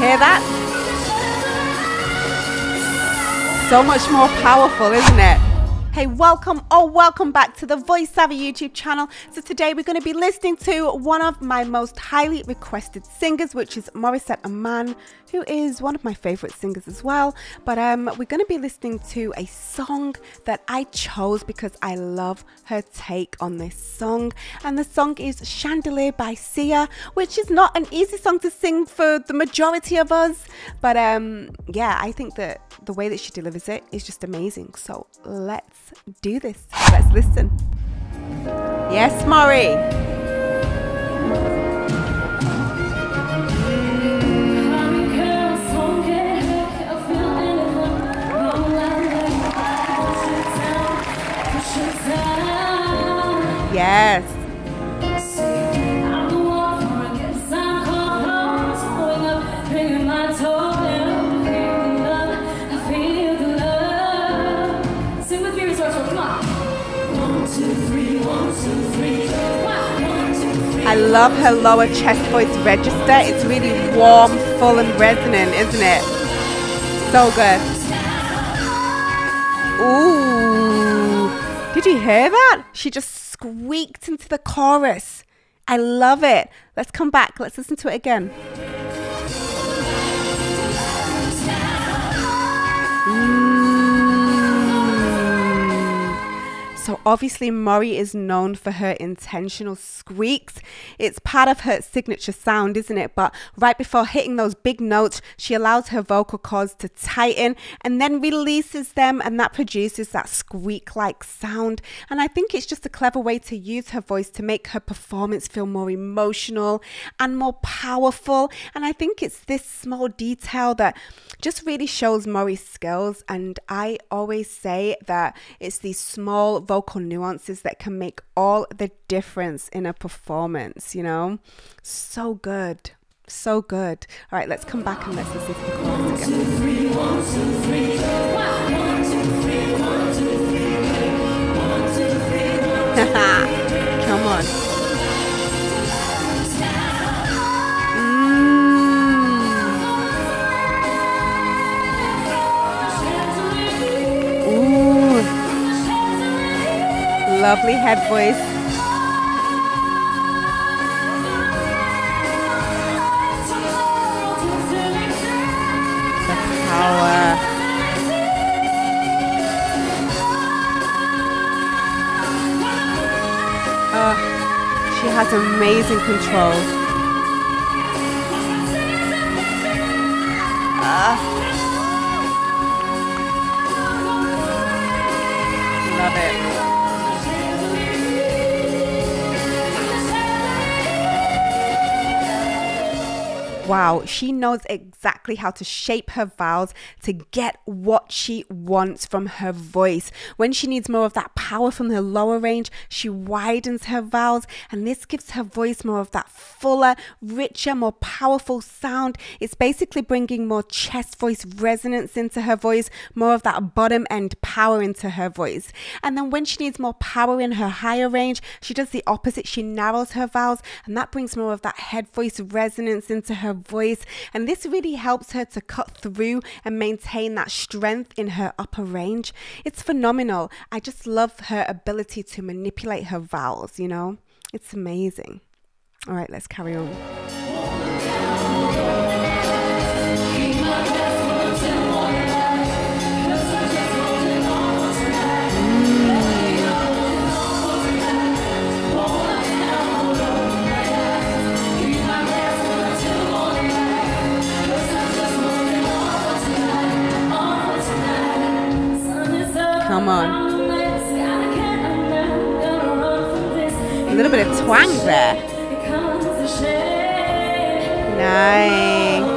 hear that? So much more powerful, isn't it? Hey, welcome back to the Voice Savvy YouTube channel. So today we're going to be listening to one of my most highly requested singers, which is Morissette Amon, who is one of my favorite singers as well. But we're going to be listening to a song that I chose because I love her take on this song. And the song is Chandelier by Sia, which is not an easy song to sing for the majority of us. But yeah, I think that the way that she delivers it is just amazing. So let's do this. Let's listen. Yes, Maury. Yes. I love her lower chest voice register. It's really warm, full and resonant, isn't it? So good. Ooh. Did you hear that? She just squeaked into the chorus. I love it. Let's come back. Let's listen to it again. So obviously Mori is known for her intentional squeaks. It's part of her signature sound, isn't it? But right before hitting those big notes, she allows her vocal cords to tighten and then releases them, and that produces that squeak-like sound. And I think it's just a clever way to use her voice to make her performance feel more emotional and more powerful. And I think it's this small detail that just really shows Mori's skills. And I always say that it's these small vocal nuances that can make all the difference in a performance, you know? So good. So good. All right, let's come back and let's listen to the chorus again. 1, 2, 3, 1, 2, 3. 1, 2, 3, 1, 2, 3, 1, 2, 3. Come on. Lovely head voice. The power. Oh, she has amazing control. Love it. Wow, she knows exactly how to shape her vowels to get what she wants from her voice. When she needs more of that power from her lower range, she widens her vowels, and this gives her voice more of that fuller, richer, more powerful sound. It's basically bringing more chest voice resonance into her voice, more of that bottom end power into her voice. And then when she needs more power in her higher range, she does the opposite. She narrows her vowels, and that brings more of that head voice resonance into her voice, and this really helps her to cut through and maintain that strength in her upper range. It's phenomenal. I just love her ability to manipulate her vowels, you know? It's amazing. All right, let's carry on. Come on. A little bit of twang there. Nice.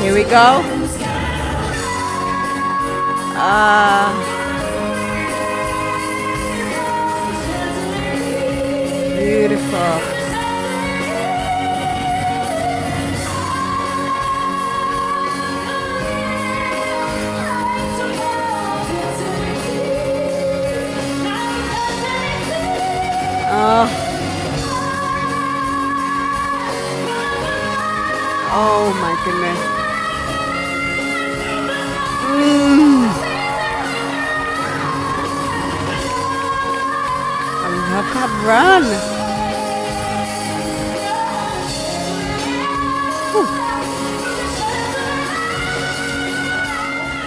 Here we go. Beautiful. Oh my goodness. How cabrón.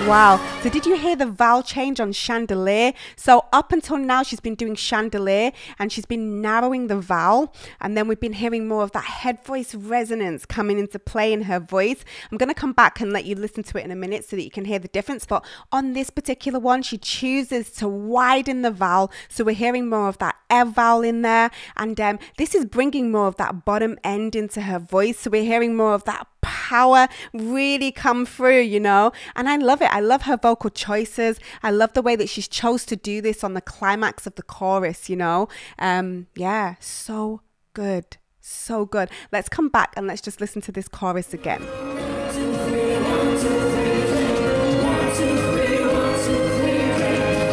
Wow. So did you hear the vowel change on Chandelier? So up until now she's been doing Chandelier and she's been narrowing the vowel, and then we've been hearing more of that head voice resonance coming into play in her voice. I'm going to come back and let you listen to it in a minute so that you can hear the difference, but on this particular one she chooses to widen the vowel, so we're hearing more of that air vowel in there, and this is bringing more of that bottom end into her voice, so we're hearing more of that power really come through, you know. And I love it. I love her vocal choices. I love the way that she chose to do this on the climax of the chorus, you know. Yeah, so good, so good. Let's come back and let's just listen to this chorus again.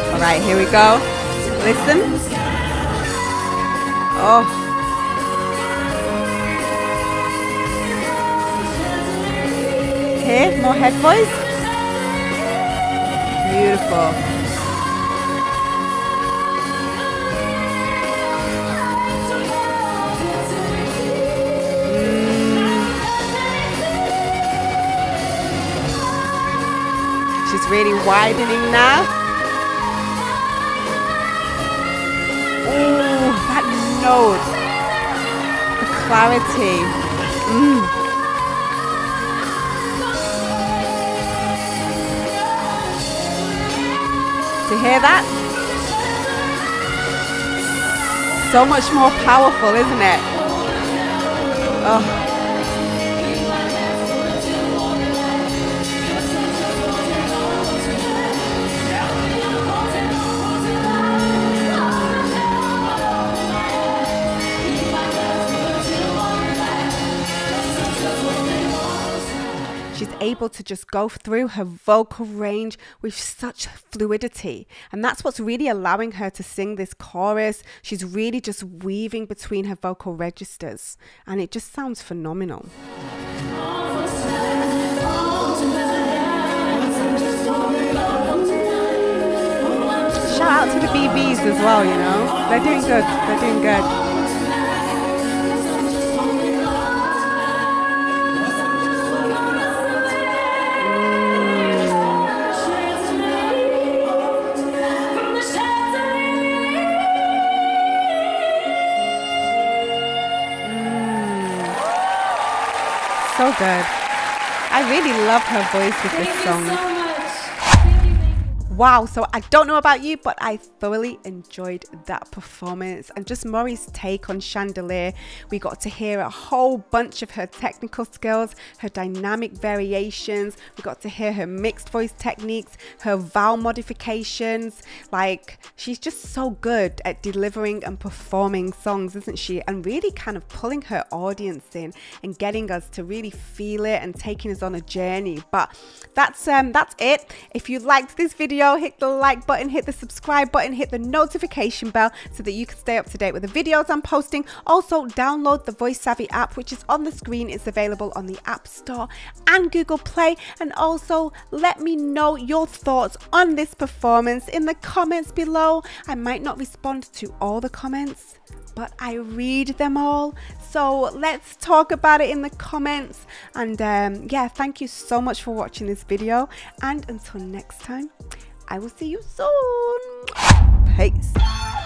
All right, here we go. Listen. Oh. Here, more head voice. Beautiful. She's really widening now. Ooh, that note. The clarity. To hear that? So much more powerful, isn't it? Oh. She's able to just go through her vocal range with such fluidity, and that's what's really allowing her to sing this chorus. She's really just weaving between her vocal registers, and it just sounds phenomenal. Shout out to the BBs as well, you know. They're doing good, they're doing good. So good. I really love her voice with this song. Thank you so much. Wow, so I don't know about you, but I thoroughly enjoyed that performance and just Mori's take on Chandelier. We got to hear a whole bunch of her technical skills, her dynamic variations. We got to hear her mixed voice techniques, her vowel modifications. Like, she's just so good at delivering and performing songs, isn't she? And really kind of pulling her audience in and getting us to really feel it and taking us on a journey. But that's it. If you liked this video, hit the like button, hit the subscribe button, hit the notification bell so that you can stay up to date with the videos I'm posting. Also, download the Voice Savvy app, which is on the screen. It's available on the App Store and Google Play. And also, let me know your thoughts on this performance in the comments below. I might not respond to all the comments, but I read them all. So let's talk about it in the comments. And yeah, thank you so much for watching this video. And until next time, I will see you soon. Peace.